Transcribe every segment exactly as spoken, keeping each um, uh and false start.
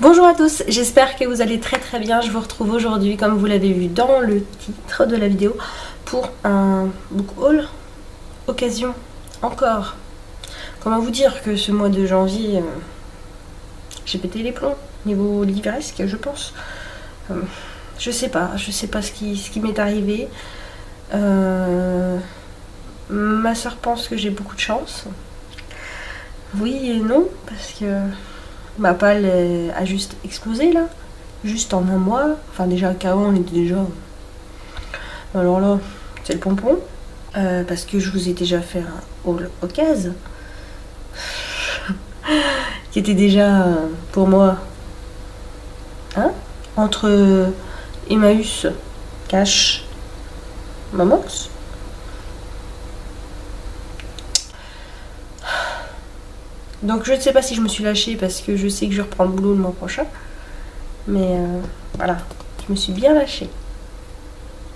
Bonjour à tous, j'espère que vous allez très très bien. Je vous retrouve aujourd'hui, comme vous l'avez vu dans le titre de la vidéo, pour un book haul occasion encore. Comment vous dire que ce mois de janvier, euh, j'ai pété les plombs niveau livresque, je pense. Euh, je sais pas, je sais pas ce qui, ce qui m'est arrivé. Euh, ma soeur pense que j'ai beaucoup de chance. Oui et non, parce que ma palle a juste explosé là, juste en un mois. Enfin déjà qu'avant on était déjà... Alors là, c'est le pompon. Euh, parce que je vous ai déjà fait un haul occasion. Qui était déjà pour moi... Hein? Entre Emmaüs, Cash, Mamox. Donc je ne sais pas si je me suis lâchée parce que je sais que je reprends le boulot le mois prochain. Mais euh, voilà, je me suis bien lâchée.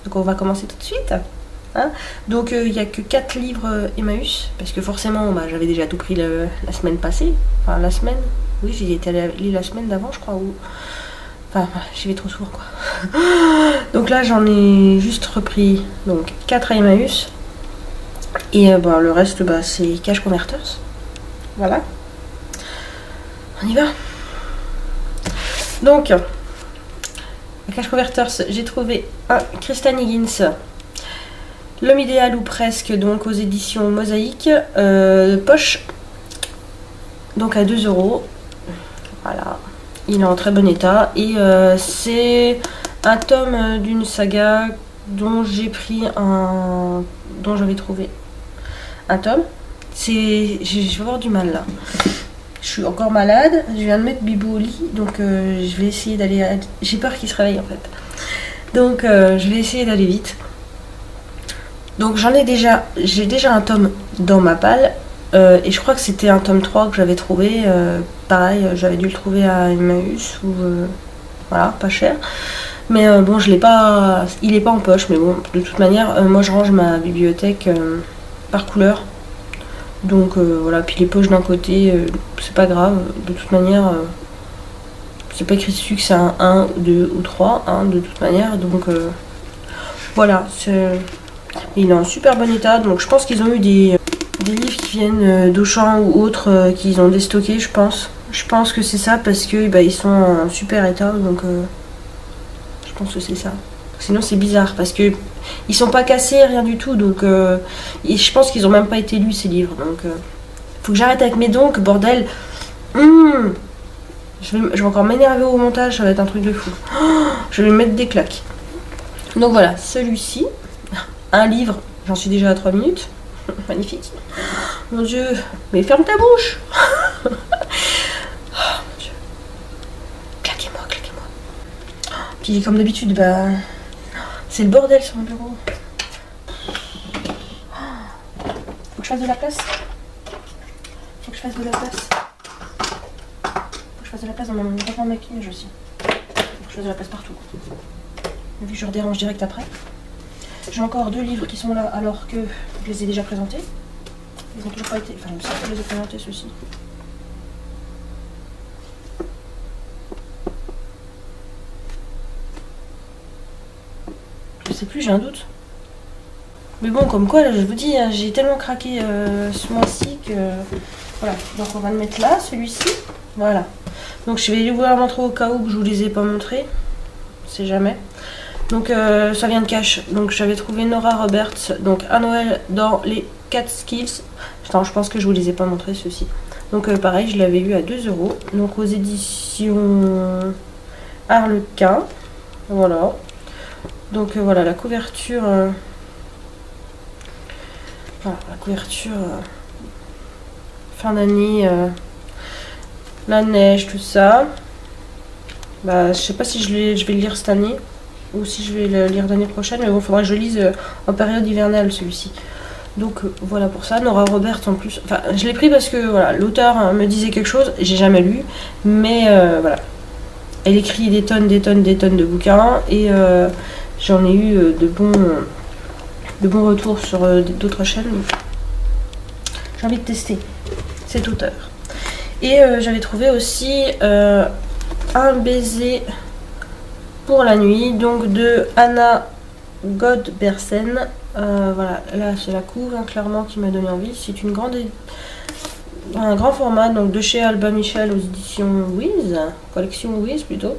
Donc on va commencer tout de suite. Hein, donc il euh, n'y a que quatre livres euh, Emmaüs. Parce que forcément, bah, j'avais déjà tout pris le, la semaine passée. Enfin la semaine, oui j'y étais allée la semaine d'avant je crois. Où... Enfin j'y vais trop souvent quoi. Donc là j'en ai juste repris donc quatre à Emmaüs. Et euh, bah, le reste bah, c'est Cash Converters. Voilà. On y va. Donc, à Cash Converters, j'ai trouvé un Kristan Higgins, L'homme idéal ou presque, donc aux éditions Mosaïque, euh, poche, donc à deux euros. Voilà, il est en très bon état. Et euh, c'est un tome d'une saga dont j'ai pris un. dont j'avais trouvé un tome. C'est. Je vais avoir du mal là. Je suis encore malade, je viens de mettre Bibou au lit, donc euh, je vais essayer d'aller... À... J'ai peur qu'il se réveille en fait. Donc euh, je vais essayer d'aller vite. Donc j'en ai déjà... J'ai déjà un tome dans ma palle, euh, et je crois que c'était un tome trois que j'avais trouvé. Euh, pareil, j'avais dû le trouver à Emmaüs, ou... Euh, voilà, pas cher. Mais euh, bon, je l'ai pas... Il est pas en poche, mais bon, de toute manière, euh, moi je range ma bibliothèque euh, par couleur. Donc euh, voilà, puis les poches d'un côté, euh, c'est pas grave, de toute manière, euh, c'est pas écrit dessus que c'est un un, deux ou trois, hein, de toute manière, donc euh, voilà, c'est... Il est en super bon état, donc je pense qu'ils ont eu des, des livres qui viennent d'Auchan ou autres, euh, qu'ils ont déstocké, je pense. Je pense que c'est ça, parce que bah, ils sont en super état, donc euh, je pense que c'est ça. Sinon c'est bizarre parce que ils sont pas cassés, rien du tout, donc euh, et je pense qu'ils ont même pas été lus ces livres, donc euh, faut que j'arrête avec mes donc, bordel. Mmh. je, vais, je vais encore m'énerver au montage, ça va être un truc de fou. Oh, je vais mettre des claques. Donc voilà, celui-ci, un livre, j'en suis déjà à trois minutes, magnifique. Mon dieu, mais ferme ta bouche. Oh mon dieu, claquez-moi, claquez-moi. Puis comme d'habitude, bah... C'est le bordel sur mon bureau. Faut que je fasse de la place. Faut que je fasse de la place. Faut que je fasse de la place dans mon grand maquillage aussi. Faut que je fasse de la place partout. Vu que je redérange direct après. J'ai encore deux livres qui sont là alors que je les ai déjà présentés. Ils n'ont toujours pas été... Enfin, je me sens que je les ai présentés ceux-ci. Je sais plus, j'ai un doute, mais bon, comme quoi là, je vous dis, j'ai tellement craqué euh, ce mois-ci que euh, voilà. Donc on va le mettre là, celui-ci, voilà. Donc je vais l'ouvrir avant trop au cas où que je vous les ai pas montrés, on sait jamais. Donc euh, ça vient de Cash, donc j'avais trouvé Nora Roberts, donc un Noël dans les quatre skills. Attends, je pense que je vous les ai pas montrés ceux-ci, donc euh, pareil, je l'avais eu à deux euros, donc aux éditions Arlequin, voilà. Donc euh, voilà, la couverture, euh... voilà, la couverture euh... fin d'année, euh... la neige, tout ça. Bah, je sais pas si je, vais, je vais le lire cette année ou si je vais le lire l'année prochaine, mais bon, faudra que je lise euh, en période hivernale celui-ci. Donc euh, voilà pour ça. Nora Roberts en plus, enfin, je l'ai pris parce que voilà, l'auteur me disait quelque chose, j'ai jamais lu, mais euh, voilà. Elle écrit des tonnes, des tonnes, des tonnes de bouquins et euh, j'en ai eu de bons, de bons retours sur d'autres chaînes. J'ai envie de tester cet auteur. Et euh, j'avais trouvé aussi euh, un baiser pour la nuit, donc de Anna Godbersen. Euh, voilà, là c'est la couve hein, clairement qui m'a donné envie. C'est une grande, un grand format donc de chez Albin Michel aux éditions Wiz, collection Wiz plutôt.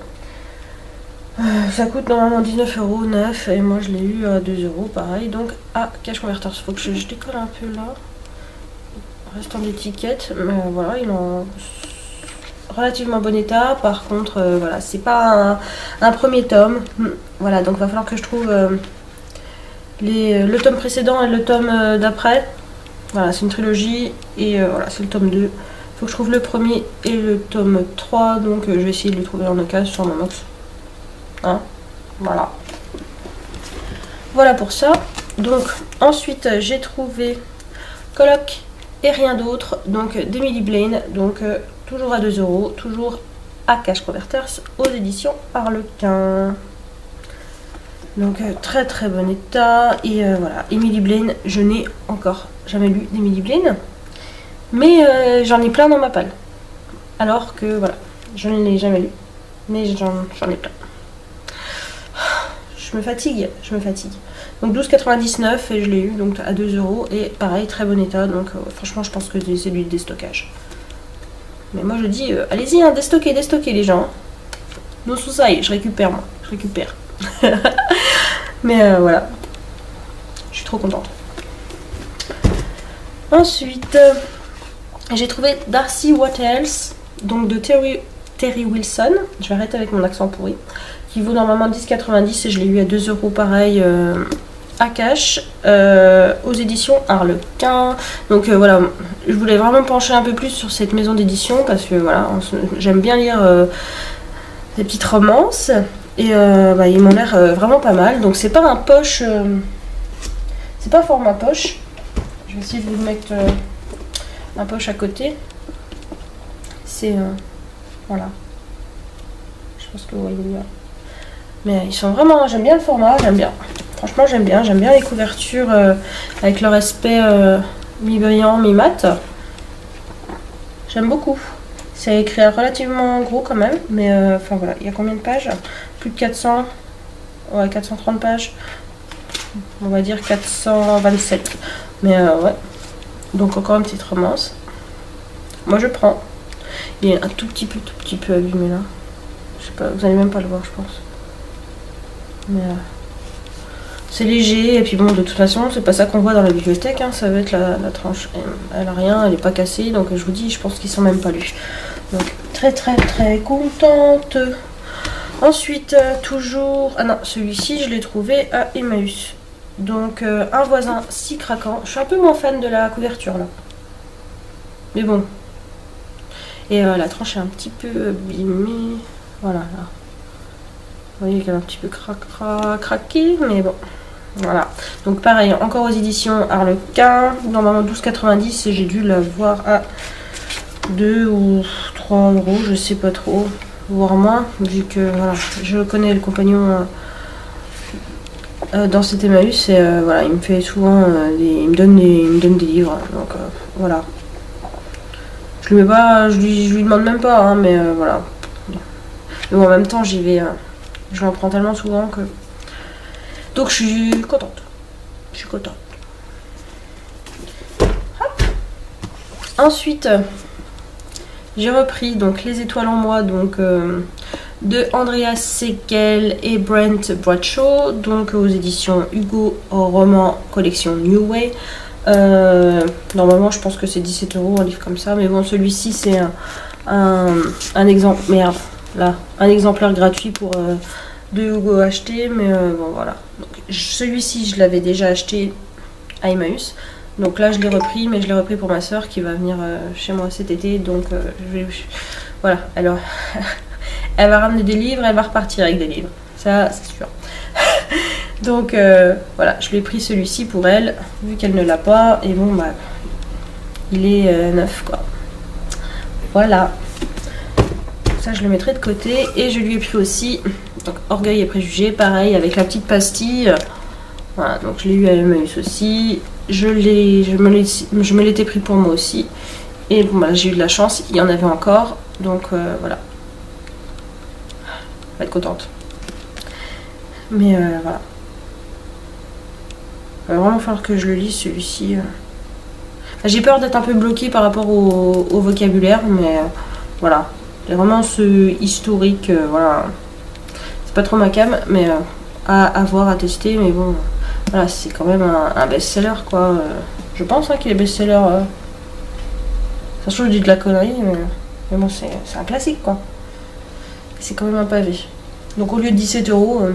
Euh, ça coûte normalement dix-neuf euros neuf et moi je l'ai eu à deux euros pareil. Donc à Cash Converters, faut que je, je décolle un peu là. Restant d'étiquette, mais voilà, il est en relativement bon état. Par contre, euh, voilà, c'est pas un, un premier tome. Voilà, donc va falloir que je trouve euh, les, le tome précédent et le tome euh, d'après. Voilà, c'est une trilogie et euh, voilà, c'est le tome deux. Faut que je trouve le premier et le tome trois. Donc euh, je vais essayer de le trouver en occasion sur mon box. Hein, voilà. Voilà pour ça. Donc ensuite, j'ai trouvé Colloque et rien d'autre, donc d'Emilie Blaine, donc euh, toujours à deux euros, toujours à Cash Converters, aux éditions Arlequin. Donc euh, très très bon état, et euh, voilà, Emilie Blaine, je n'ai encore jamais lu d'Emilie Blaine, mais euh, j'en ai plein dans ma palle, alors que voilà, je ne l'ai jamais lu, mais j'en ai plein. Je me fatigue, je me fatigue. Donc douze quatre-vingt-dix-neuf et je l'ai eu donc à deux euros et pareil très bon état, donc euh, franchement je pense que c'est du déstockage. Mais moi je dis euh, allez-y hein, déstockez, déstockez les gens. Non souci, je récupère moi, je récupère. Mais euh, voilà, je suis trop contente. Ensuite euh, j'ai trouvé Darcy What Else, donc de Thierry Terry Wilson. Je vais arrêter avec mon accent pourri. Qui vaut normalement dix quatre-vingt-dix et je l'ai eu à deux euros pareil euh, à Cash euh, aux éditions Harlequin. Donc euh, voilà, je voulais vraiment pencher un peu plus sur cette maison d'édition parce que voilà, j'aime bien lire euh, des petites romances et euh, bah, ils m'ont l'air euh, vraiment pas mal. Donc c'est pas un poche, euh, c'est pas format poche. Je vais essayer de vous mettre euh, un poche à côté. C'est euh, voilà, je pense que vous voyez bien. Mais ils sont vraiment, j'aime bien le format, j'aime bien. Franchement j'aime bien, j'aime bien les couvertures euh, avec leur aspect euh, mi-brillant, mi-mat. J'aime beaucoup. C'est écrit relativement gros quand même, mais euh, enfin voilà, il y a combien de pages? Plus de quatre cents, ouais quatre cent trente pages. On va dire quatre cent vingt-sept. Mais euh, ouais, donc encore une petite romance. Moi je prends. Il est un tout petit peu, tout petit peu abîmé là. Je sais pas, vous allez même pas le voir je pense. Mais euh, c'est léger et puis bon de toute façon c'est pas ça qu'on voit dans la bibliothèque hein, ça va être la, la tranche, elle a rien, elle est pas cassée donc je vous dis je pense qu'ils sont même pas lus donc très très très contente. Ensuite euh, toujours, ah non celui-ci je l'ai trouvé à Emmaüs donc euh, un voisin si craquant, je suis un peu moins fan de la couverture là mais bon et euh, la tranche est un petit peu abîmée voilà là. Vous voyez qu'elle a un petit peu cra cra craqué, mais bon, voilà. Donc pareil, encore aux éditions Arlequin, normalement douze quatre-vingt-dix, et j'ai dû la voir à deux ou trois euros, je sais pas trop, voire moins, vu que voilà, je connais le compagnon euh, dans cet Emmaüs, et euh, voilà, il me fait souvent, euh, des, il, me donne des, il me donne des livres, donc euh, voilà. Je lui mets pas, je lui, je lui demande même pas, hein, mais euh, voilà. Mais bon, en même temps, j'y vais... Euh, je l'en prends tellement souvent que... Donc je suis contente. Je suis contente. Hop. Ensuite, j'ai repris donc Les Étoiles en moi donc, euh, de Andreas Segel et Brent Bradshaw. Donc aux éditions Hugo Roman collection New Way. Euh, normalement je pense que c'est dix-sept euros un livre comme ça. Mais bon celui-ci c'est un, un, un exemple. Merde. Là, un exemplaire gratuit pour euh, deux Hugo achetés, mais euh, bon voilà. Celui-ci, je l'avais déjà acheté à Emmaüs. Donc là, je l'ai repris, mais je l'ai repris pour ma soeur qui va venir euh, chez moi cet été. Donc euh, je vais. Je... Voilà, alors. Elle va ramener des livres, elle va repartir avec des livres. Ça, c'est sûr. Donc euh, voilà, je lui ai pris celui-ci pour elle, vu qu'elle ne l'a pas. Et bon, bah. Il est euh, neuf, quoi. Voilà. Ça je le mettrai de côté et je lui ai pris aussi donc Orgueil et préjugés pareil avec la petite pastille voilà donc je l'ai eu à Emmaüs aussi je, je me l'étais pris pour moi aussi et bon bah j'ai eu de la chance il y en avait encore donc euh, voilà va être contente. Mais euh, voilà. Il va vraiment falloir que je le lise celui-ci. Enfin, j'ai peur d'être un peu bloquée par rapport au, au vocabulaire, mais euh, voilà. C'est vraiment ce historique, euh, voilà. C'est pas trop ma came, mais euh, à, à voir, à tester, mais bon. Voilà, c'est quand même un, un best-seller, quoi. Euh, je pense hein, qu'il est best-seller. Euh. Ça je dis de la connerie, mais, mais bon, c'est un classique, quoi. C'est quand même un pavé. Donc au lieu de dix-sept euros, euh,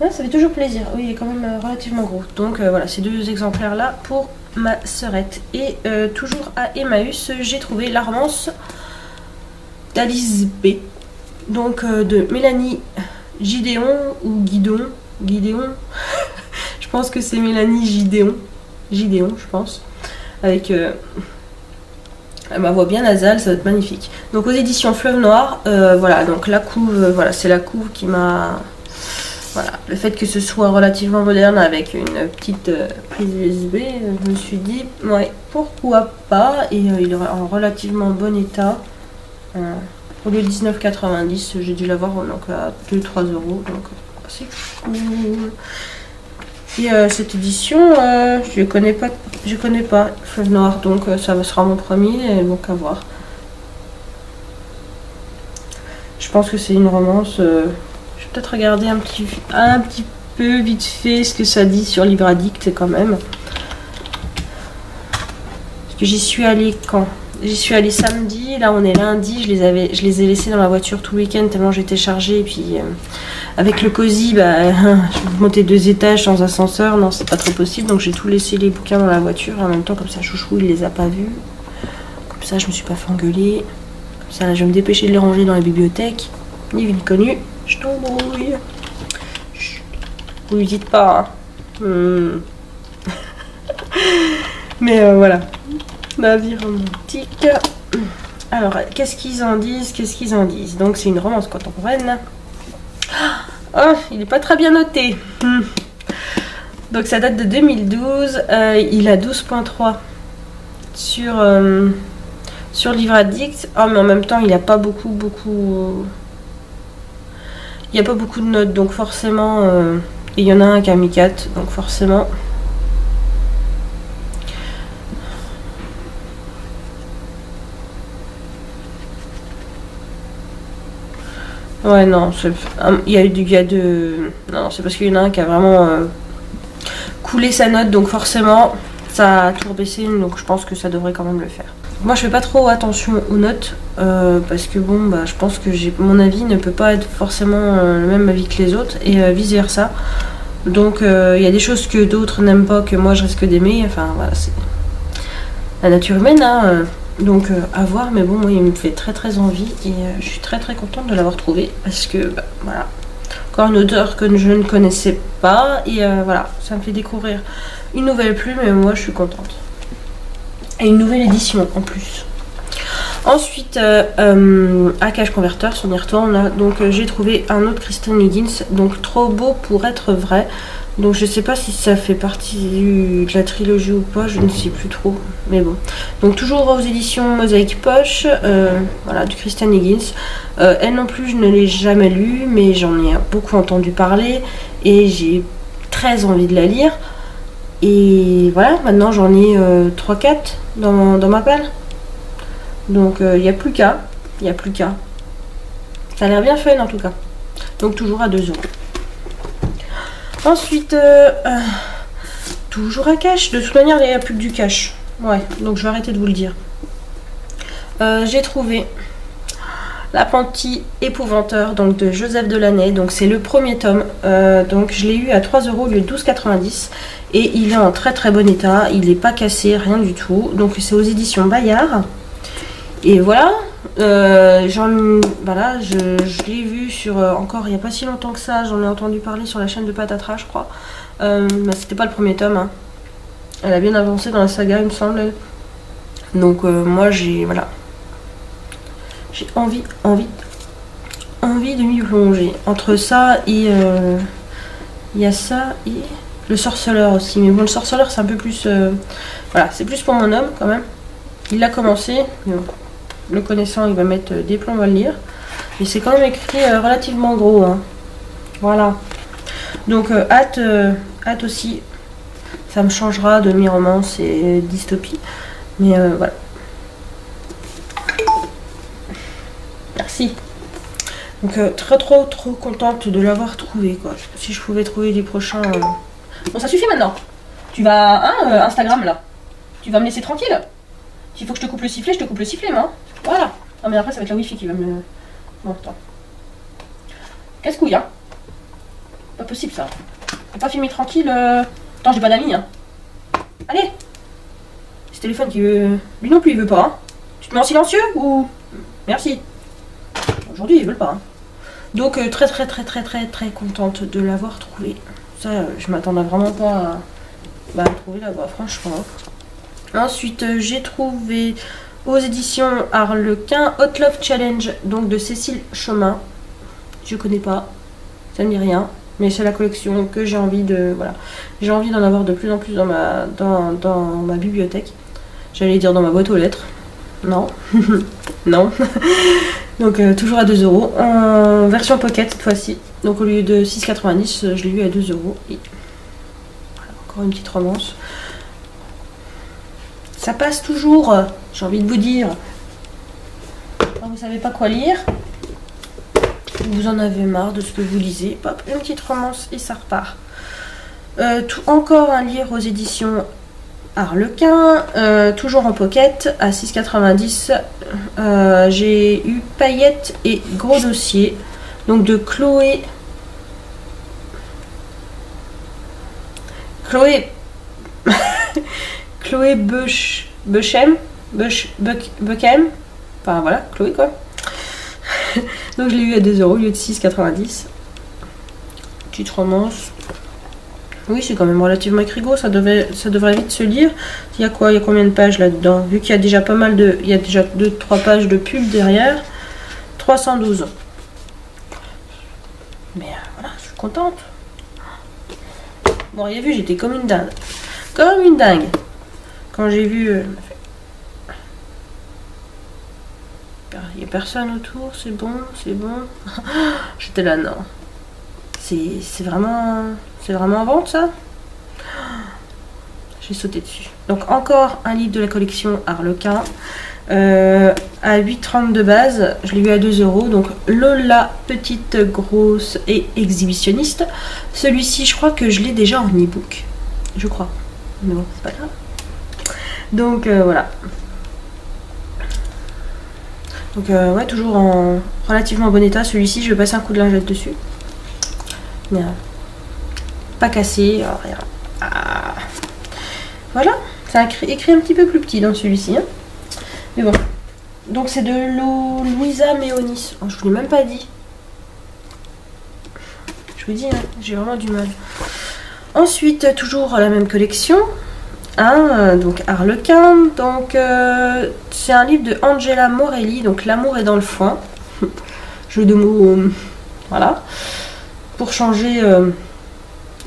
ouais, ça fait toujours plaisir. Oui, il est quand même euh, relativement gros. Donc euh, voilà, ces deux exemplaires-là pour ma sœurette. Et euh, toujours à Emmaüs, j'ai trouvé la romance d'Alice B. Donc euh, de Mélanie Gidéon ou Guidon. Gidéon, je pense que c'est Mélanie Gidéon, Gidéon je pense, avec euh, ma voix bien nasale, ça va être magnifique. Donc aux éditions Fleuve Noir, euh, voilà, donc la couve, euh, voilà, c'est la couve qui m'a, voilà, le fait que ce soit relativement moderne avec une petite euh, prise U S B, euh, je me suis dit, ouais, pourquoi pas, et euh, il est en relativement bon état, euh, au lieu de dix-neuf quatre-vingt-dix, j'ai dû l'avoir donc à deux trois euros, donc... C'est cool. Et euh, cette édition, euh, je connais pas, je connais pas Fleuve Noir, donc euh, ça sera mon premier, et donc à voir. Je pense que c'est une romance. Euh, je vais peut-être regarder un petit, un petit peu vite fait ce que ça dit sur Livraddict quand même. Parce que j'y suis allée quand? J'y suis allée samedi, là on est lundi, je les, avais, je les ai laissés dans la voiture tout le week-end tellement j'étais chargée. Et puis euh, avec le cosy, bah, je montais deux étages sans ascenseur, non c'est pas trop possible. Donc j'ai tout laissé les bouquins dans la voiture, en même temps comme ça Chouchou il les a pas vus. Comme ça je me suis pas fait engueuler. Comme ça là, je vais me dépêcher de les ranger dans la bibliothèque. Ni vu ni connu, je t'embrouille. Vous lui dites pas hein. hmm. Mais euh, voilà. Navire romantique. Alors, qu'est-ce qu'ils en disent? Qu'est-ce qu'ils en disent? Donc, c'est une romance contemporaine. Oh, il n'est pas très bien noté. Donc, ça date de deux mille douze. Euh, il a douze virgule trois sur, euh, sur Livraddict. Oh, mais en même temps, il n'a pas beaucoup, beaucoup... Il n'y a pas beaucoup de notes. Donc, forcément... Euh... Et il y en a un qui a mis quatre. Donc, forcément... Ouais, non, il y a eu du gars de... Non, c'est parce qu'il y en a un qui a vraiment euh, coulé sa note, donc forcément, ça a tout baissé, donc je pense que ça devrait quand même le faire. Moi, je fais pas trop attention aux notes, euh, parce que bon, bah, je pense que mon avis ne peut pas être forcément euh, le même avis que les autres, et euh, vice-versa. Donc, il euh, y a des choses que d'autres n'aiment pas, que moi, je risque d'aimer, enfin, voilà, c'est la nature humaine, hein euh... Donc euh, à voir, mais bon moi il me fait très très envie et euh, je suis très très contente de l'avoir trouvé parce que bah, voilà, encore une auteure que je ne connaissais pas et euh, voilà, ça me fait découvrir une nouvelle plume et moi je suis contente. Et une nouvelle édition en plus. Ensuite euh, euh, à Cash Converters on y retourne là, donc euh, j'ai trouvé un autre Kristan Higgins, donc trop beau pour être vrai. Donc je sais pas si ça fait partie de la trilogie ou pas, je ne sais plus trop, mais bon. Donc toujours aux éditions Mosaïque Poche, euh, voilà, du Kristan Higgins. Euh, elle non plus, je ne l'ai jamais lue, mais j'en ai beaucoup entendu parler, et j'ai très envie de la lire. Et voilà, maintenant j'en ai euh, trois quatre dans, dans ma palle. Donc il euh, n'y a plus qu'à, il n'y a plus qu'à. Ça a l'air bien fun en tout cas. Donc toujours à deux euros. Ensuite, euh, euh, toujours à Cash. De toute manière, il n'y a plus que du Cash. Ouais, donc je vais arrêter de vous le dire. Euh, j'ai trouvé L'apprenti épouvanteur donc de Joseph Delaney. Donc c'est le premier tome. Euh, donc je l'ai eu à trois euros au lieu de douze quatre-vingt-dix. Et il est en très très bon état. Il n'est pas cassé, rien du tout. Donc c'est aux éditions Bayard. Et voilà. Euh, j'en, voilà, je, je l'ai vu sur euh, encore il n'y a pas si longtemps que ça, j'en ai entendu parler sur la chaîne de Patatras je crois. Euh, bah, c'était pas le premier tome, hein. Elle a bien avancé dans la saga il me semble. Donc euh, moi j'ai voilà, j'ai envie, envie, envie de m'y plonger. Entre ça et il euh, y a ça et le sorceleur aussi. Mais bon le sorceleur c'est un peu plus, euh, voilà c'est plus pour mon homme quand même. Il a commencé. Mais bon. Le connaissant, il va mettre des plombs à le lire. Et c'est quand même écrit euh, relativement gros. Hein. Voilà. Donc euh, hâte, euh, hâte aussi. Ça me changera de mi-romance et dystopie. Mais euh, voilà. Merci. Donc euh, très trop trop contente de l'avoir trouvé quoi. Si je pouvais trouver les prochains. Euh... Bon, ça suffit maintenant. Tu vas hein, euh, Instagram là. Tu vas me laisser tranquille. S'il faut que je te coupe le sifflet, je te coupe le sifflet, moi. Voilà. Ah mais après ça va être la wifi qui va me. Bon attends. Qu'est-ce qu'il y a? Pas possible ça. Faut pas filmer tranquille. Euh... Attends, j'ai pas d'amis. Hein. Allez. C'est le téléphone qui veut. Lui non plus il veut pas. Hein. Tu te mets en silencieux ou. Merci. Aujourd'hui ils veulent pas. Hein. Donc euh, très très très très très très contente de l'avoir trouvé. Ça euh, je m'attendais vraiment pas à, bah, à trouver là-bas franchement. Ensuite euh, j'ai trouvé aux éditions Arlequin Hot Love Challenge donc de Cécile Chemin. Je connais pas, ça ne dit rien, mais c'est la collection que j'ai envie de voilà. J'ai envie d'en avoir de plus en plus dans ma dans, dans ma bibliothèque. J'allais dire dans ma boîte aux lettres. Non, non. Donc euh, toujours à deux euros en version pocket cette fois-ci. Donc au lieu de six quatre-vingt-dix, je l'ai eu à deux euros. Et... Voilà, encore une petite romance. Ça passe toujours, j'ai envie de vous dire. Quand vous savez pas quoi lire, vous en avez marre de ce que vous lisez. Hop, une petite romance et ça repart. Euh, tout, encore un livre aux éditions Harlequin, euh, toujours en pocket, à six quatre-vingt-dix, euh, j'ai eu Paillettes et Gros Dossier, donc de Chloé, Chloé, Chloé Beuch... Beuchem, Beuch... Beuchem, enfin voilà, Chloé quoi, donc je l'ai eu à deux euros au lieu de six quatre-vingt-dix, petite romance. Oui, c'est quand même relativement écrit gros, ça, devait, ça devrait vite se lire. Il y a quoi? Il y a combien de pages là-dedans? Vu qu'il y a déjà pas mal de... Il y a déjà deux trois pages de pub derrière. trois cent douze. Mais euh, voilà, je suis contente. Vous auriez vu, j'étais comme une dingue. Comme une dingue. Quand j'ai vu... Euh, il n'y a personne autour, c'est bon, c'est bon. J'étais là, non. C'est vraiment... C'est vraiment en vente ça? J'ai sauté dessus. Donc encore un livre de la collection Harlequin. Euh, à huit trente de base. Je l'ai eu à deux euros. Donc Lola, petite, grosse et exhibitionniste. Celui-ci je crois que je l'ai déjà en e-book. Je crois. Mais bon, c'est pas grave. Donc euh, voilà. Donc euh, ouais, toujours en relativement bon état. Celui-ci je vais passer un coup de lingette dessus. Mais, euh, pas cassé, rien. Ah. Voilà, c'est écrit un petit peu plus petit dans celui-ci. Hein. Mais bon. Donc c'est de l'eau Louisa Méonis. Oh, je ne vous l'ai même pas dit. Je vous dis, hein, j'ai vraiment du mal. Ensuite, toujours la même collection. Hein, euh, donc Harlequin. Donc euh, c'est un livre de Angela Morelli. Donc L'amour est dans le foin. Jeu de mots. Euh, voilà. Pour changer. Euh,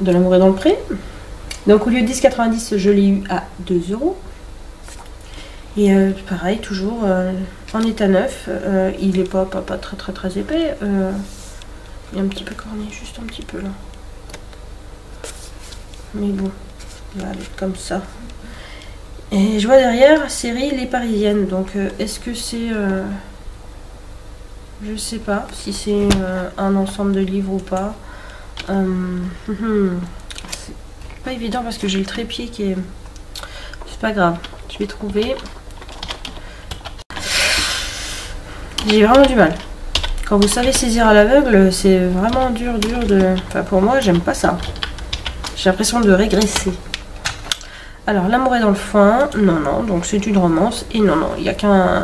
de L'amour est dans le pré. Donc au lieu de dix quatre-vingt-dix, je l'ai eu à deux euros. Et euh, pareil, toujours euh, en état neuf. Euh, il n'est pas, pas, pas très très très épais. Euh, il est un petit peu corné, juste un petit peu là. Mais bon, il va aller comme ça. Et je vois derrière, série Les Parisiennes. Donc euh, est-ce que c'est... Euh, je sais pas si c'est euh, un ensemble de livres ou pas. Hum, hum. C'est pas évident parce que j'ai le trépied qui est... C'est pas grave, je vais trouver. J'ai vraiment du mal. Quand vous savez saisir à l'aveugle, c'est vraiment dur, dur de... Enfin, pour moi, j'aime pas ça. J'ai l'impression de régresser. Alors, L'amour est dans le foin. Non, non, donc c'est une romance. Et non, non, il n'y a qu'un...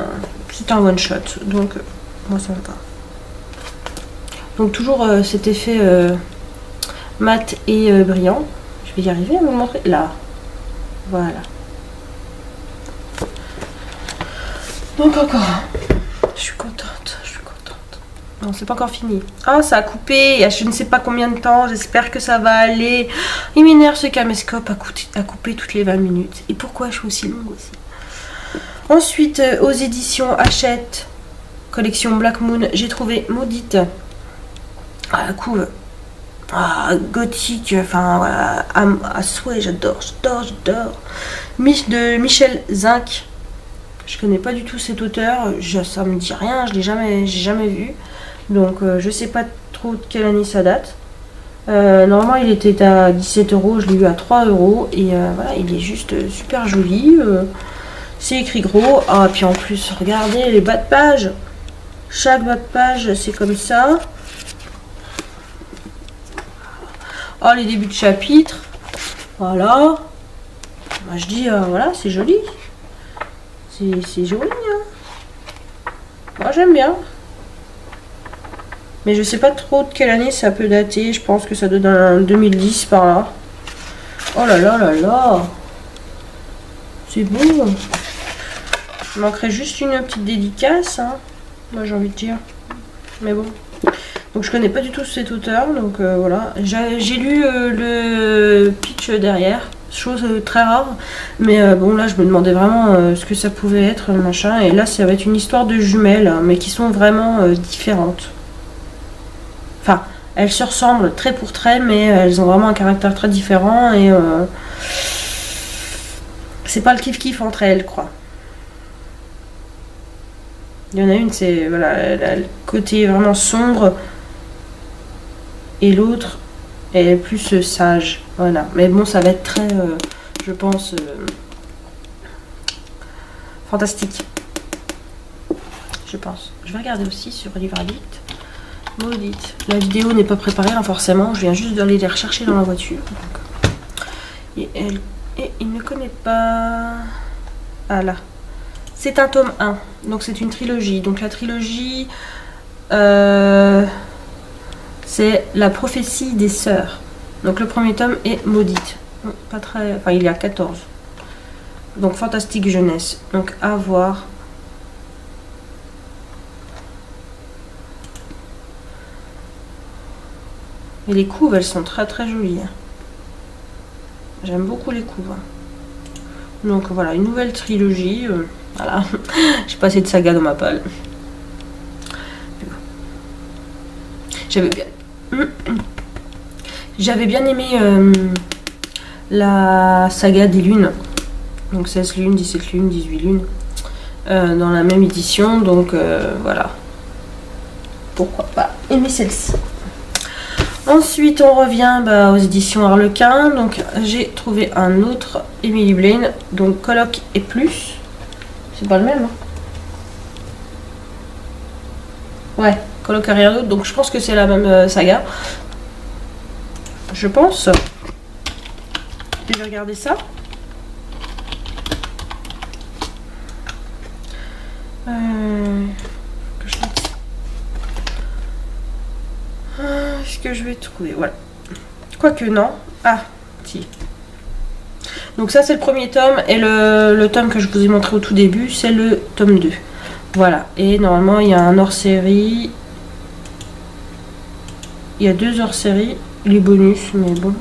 C'est un one-shot, donc moi, ça va pas. Donc toujours euh, cet effet... Euh... mat et euh, brillant. Je vais y arriver à vous montrer. Là. Voilà. Donc encore un. Je suis contente. Je suis contente. Non, c'est pas encore fini. Ah, ça a coupé. Il y a je ne sais pas combien de temps. J'espère que ça va aller. Il m'énerve ce caméscope à, à couper toutes les vingt minutes. Et pourquoi je suis aussi longue aussi. Ensuite, euh, aux éditions Hachette. Collection Black Moon, j'ai trouvé maudite. Ah, cool. Ah, gothique, enfin voilà, à, à souhait, j'adore, j'adore, j'adore. Mich de Michelle Zink. Je connais pas du tout cet auteur, je, ça me dit rien, je l'ai jamais, j'ai jamais vu. Donc euh, je sais pas trop de quelle année ça date. Euh, normalement il était à dix-sept euros, je l'ai eu à trois euros et euh, voilà, il est juste super joli. Euh, c'est écrit gros. Ah, puis en plus, regardez les bas de page. Chaque bas de page, c'est comme ça. Ah, les débuts de chapitre. Voilà. Moi, je dis, euh, voilà, c'est joli. C'est joli, hein. Moi, j'aime bien. Mais je sais pas trop de quelle année ça peut dater. Je pense que ça donne un deux mille dix par là. Oh là là là là. C'est beau. Il manquerait juste une petite dédicace, hein. Moi, j'ai envie de dire. Mais bon. Donc je connais pas du tout cet auteur, donc euh, voilà. J'ai lu euh, le pitch derrière, chose euh, très rare, mais euh, bon là je me demandais vraiment euh, ce que ça pouvait être, machin, et là ça va être une histoire de jumelles, hein, mais qui sont vraiment euh, différentes. Enfin, elles se ressemblent trait pour trait, mais elles ont vraiment un caractère très différent, et euh, c'est pas le kiff-kiff entre elles, quoi. Il y en a une, c'est voilà, le côté vraiment sombre, et l'autre est plus euh, sage, voilà. Mais bon, ça va être très, euh, je pense, euh, fantastique, je pense. Je vais regarder aussi sur Livraddict. Maudite. La vidéo n'est pas préparée, hein, forcément. Je viens juste d'aller les rechercher dans la voiture. Et, elle, et il ne connaît pas. Ah là. C'est un tome un. Donc c'est une trilogie. Donc la trilogie. Euh, C'est la prophétie des sœurs. Donc le premier tome est maudite. Pas très. Enfin, il y a quatorze. Donc fantastique jeunesse. Donc à voir. Et les couves, elles sont très très jolies. J'aime beaucoup les couves. Donc voilà, une nouvelle trilogie. Euh, voilà. J'ai passé de saga dans ma palle. J'avais bien. J'avais bien aimé euh, la saga des lunes, donc seize lunes, dix-sept lunes, dix-huit lunes, euh, dans la même édition, donc euh, voilà, pourquoi pas aimer celle-ci. Ensuite on revient bah, aux éditions Arlequin, donc j'ai trouvé un autre, Emilie Blaine, donc Colloque et Plus, c'est pas le même, hein. Ouais, Colloque et rien d'autre, donc je pense que c'est la même saga. Je pense. Je vais regarder ça. Euh... Est-ce que je vais trouver? Voilà. Quoique non. Ah, si. Donc ça c'est le premier tome. Et le, le tome que je vous ai montré au tout début, c'est le tome deux. Voilà. Et normalement il y a un hors-série. Il y a deux hors-séries. Les bonus, mais bon,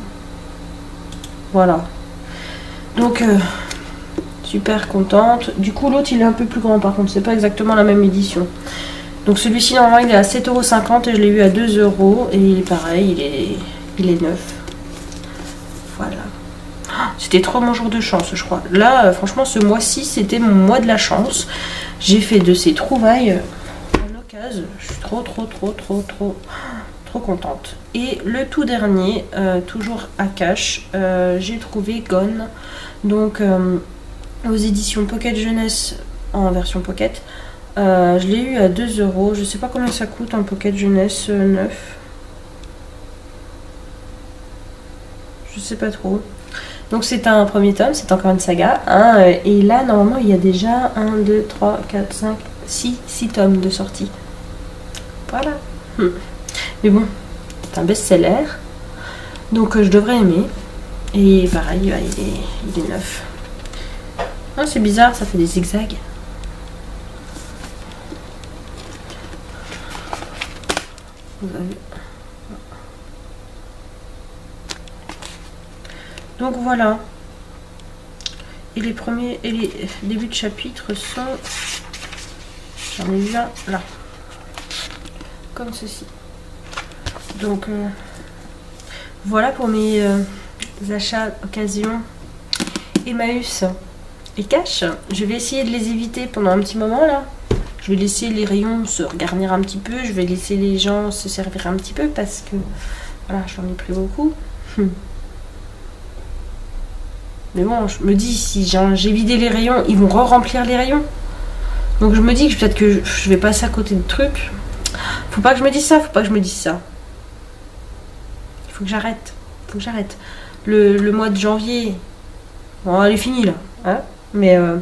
voilà, donc euh, super contente. Du coup l'autre il est un peu plus grand, par contre c'est pas exactement la même édition, donc celui-ci normalement il est à sept euros cinquante et je l'ai eu à deux euros et il est pareil, il est, il est neuf. Voilà, c'était trop mon jour de chance, je crois, là euh, franchement ce mois-ci c'était mon mois de la chance, j'ai fait de ces trouvailles à l'occasion, je suis trop trop trop trop trop contente. Et le tout dernier, euh, toujours à Cash, euh, j'ai trouvé Gone, donc euh, aux éditions Pocket Jeunesse en version Pocket. Euh, je l'ai eu à deux euros. Je sais pas combien ça coûte un Pocket Jeunesse euh, neuf. Je sais pas trop. Donc c'est un premier tome, c'est encore une saga. Hein, et là, normalement, il y a déjà un, deux, trois, quatre, cinq, six, six tomes de sortie. Voilà. Hmm. Mais bon, c'est un best-seller, donc euh, je devrais aimer. Et pareil, bah, il, est, il est neuf. Ah, c'est bizarre, ça fait des zigzags. Vous avez... Donc voilà. Et les premiers et les débuts de chapitre sont... J'en ai déjà là. comme ceci. Donc euh, voilà pour mes euh, achats occasion Emmaüs et Cash. Je vais essayer de les éviter pendant un petit moment là. Je vais laisser les rayons se regarnir un petit peu. Je vais laisser les gens se servir un petit peu parce que voilà, j'en ai pris beaucoup. Hum. Mais bon, je me dis, si j'ai vidé les rayons, ils vont re-remplir les rayons. Donc je me dis que peut-être que je, je vais passer à côté de trucs. Faut pas que je me dise ça, faut pas que je me dise ça. Il faut que j'arrête. Faut que j'arrête. Le, le mois de janvier, bon, elle est finie là. Hein, mais euh,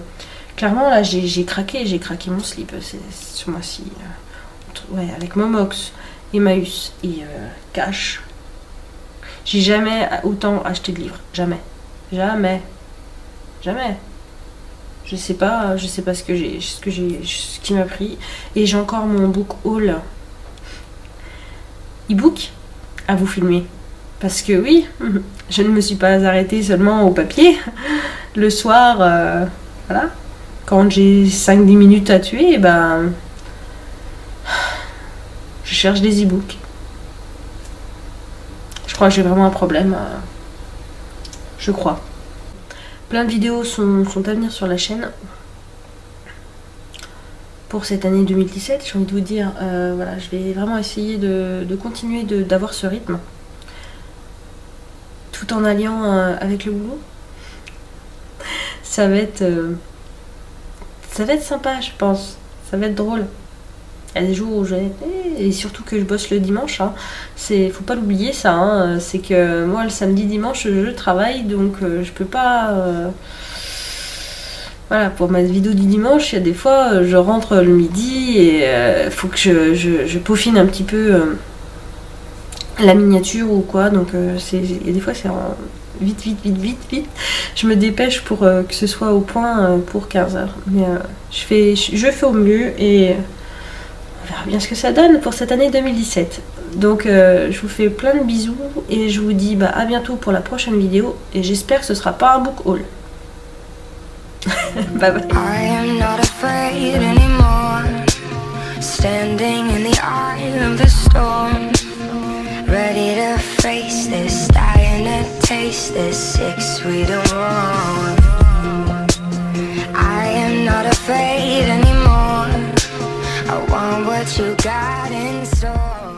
clairement, là, j'ai craqué, j'ai craqué mon slip. C'est ce mois-ci. Euh, ouais, avec Momox, Emmaüs et euh, Cash. J'ai jamais autant acheté de livres. Jamais. Jamais, jamais. Je sais pas, je sais pas ce que j'ai, ce que j'ai, ce qui m'a pris. Et j'ai encore mon book haul e-book à vous filmer. Parce que oui, je ne me suis pas arrêtée seulement au papier. Le soir, euh, voilà, quand j'ai cinq à dix minutes à tuer, ben, je cherche des e-books. Je crois que j'ai vraiment un problème. Euh, Je crois. Plein de vidéos sont, sont à venir sur la chaîne pour cette année deux mille dix-sept. J'ai envie de vous dire, euh, voilà, je vais vraiment essayer de, de continuer d'avoir ce rythme tout en alliant euh, avec le boulot. Ça va être, euh, ça va être sympa, je pense. Ça va être drôle. Il y a des jours où je vais... Et surtout que je bosse le dimanche, hein. C'est... faut pas l'oublier ça, hein. C'est que moi le samedi dimanche je travaille, donc euh, je peux pas... Euh... Voilà, pour ma vidéo du dimanche, il y a des fois je rentre le midi et euh, faut que je, je, je peaufine un petit peu euh, la miniature ou quoi, donc euh, c'est... Et des fois c'est en... vite, vite, vite, vite, vite. Je me dépêche pour euh, que ce soit au point euh, pour quinze heures. Mais euh, je, fais... je fais au mieux et... On verra bien ce que ça donne pour cette année deux mille dix-sept. Donc euh, je vous fais plein de bisous et je vous dis bah, à bientôt pour la prochaine vidéo et j'espère que ce sera pas un book haul. Bye bye. I am not afraid anymore. Standing in the eye of the storm. Ready to face this, dying to taste this six we don't want. I am not afraid anymore. I want what you got in store.